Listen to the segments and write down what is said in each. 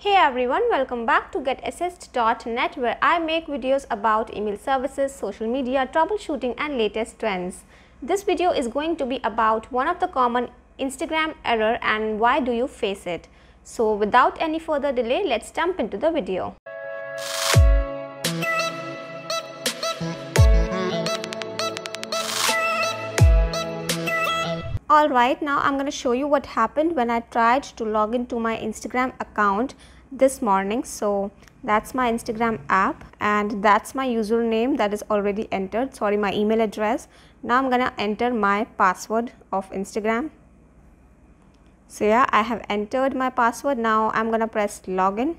Hey everyone, welcome back to GetAssist.net, where I make videos about email services, social media, troubleshooting and latest trends. This video is going to be about one of the common Instagram error and why do you face it. So without any further delay, let's jump into the video. Alright, now I'm going to show you what happened when I tried to log into my Instagram account this morning. So that's my Instagram app and that's my username that is already entered, sorry, my email address. Now I'm going to enter my password of Instagram. So yeah, I have entered my password. Now I'm going to press login.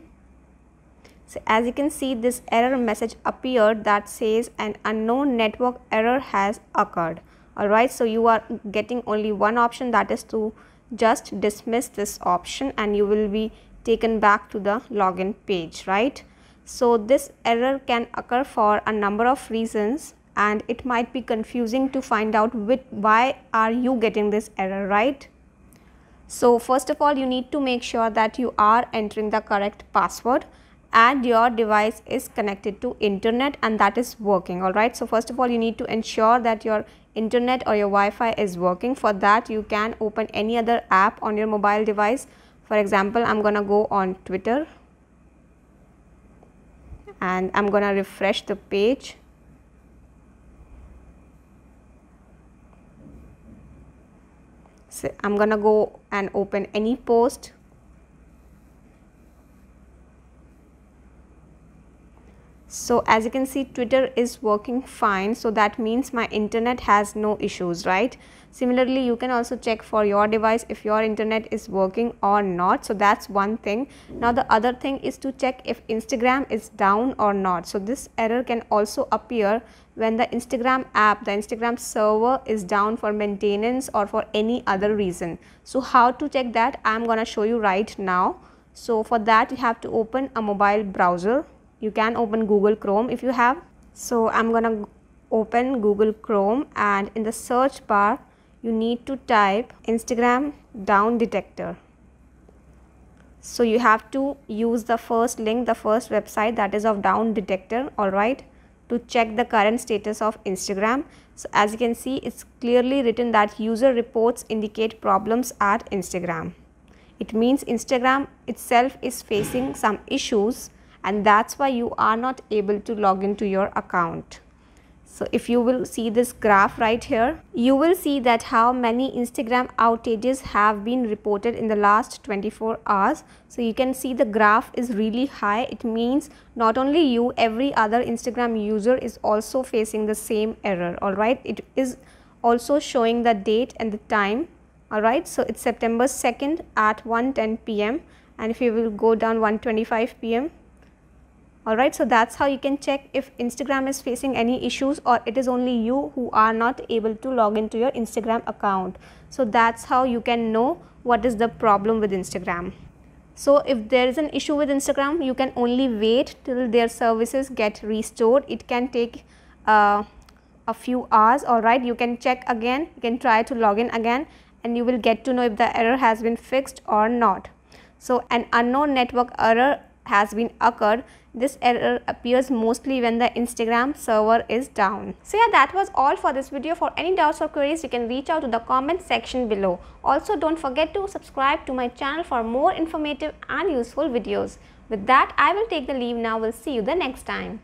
So as you can see, this error message appeared that says an unknown network error has occurred. Alright, so you are getting only one option, that is to just dismiss this option and you will be taken back to the login page, right? So this error can occur for a number of reasons and it might be confusing to find out why are you getting this error, right? So first of all, you need to make sure that you are entering the correct password and your device is connected to internet and that is working. Alright, so first of all, you need to ensure that your internet or your Wi-Fi is working. For that, you can open any other app on your mobile device. For example, I'm gonna go on Twitter and I'm gonna refresh the page. So I'm gonna go and open any post. So as you can see, Twitter is working fine, so that means my internet has no issues, right? Similarly, you can also check for your device if your internet is working or not. So that's one thing. Now the other thing is to check if Instagram is down or not. So this error can also appear when the Instagram app, the Instagram server is down for maintenance or for any other reason. So how to check that, I'm gonna show you right now. So for that, you have to open a mobile browser. You can open Google Chrome if you have. So I'm gonna open Google Chrome and in the search bar you need to type Instagram Down Detector. So you have to use the first link, the first website that is of Down Detector, alright, to check the current status of Instagram. So as you can see, it's clearly written that user reports indicate problems at Instagram. It means Instagram itself is facing some issues and that's why you are not able to log into your account. So if you will see this graph right here, you will see that how many Instagram outages have been reported in the last 24 hours. So you can see the graph is really high. It means not only you, every other Instagram user is also facing the same error, alright. It is also showing the date and the time, alright. So it's September 2nd at 1:10 p.m. and if you will go down 1:25 p.m. Alright, so that's how you can check if Instagram is facing any issues or it is only you who are not able to log into your Instagram account. So that's how you can know what is the problem with Instagram. So if there is an issue with Instagram, you can only wait till their services get restored. It can take a few hours, alright. You can check again, you can try to log in again and you will get to know if the error has been fixed or not. So an unknown network error has been occurred. This error appears mostly when the Instagram server is down. So yeah, that was all for this video. For any doubts or queries, you can reach out to the comment section below. Also, don't forget to subscribe to my channel for more informative and useful videos. With that, I will take the leave now. We'll see you the next time.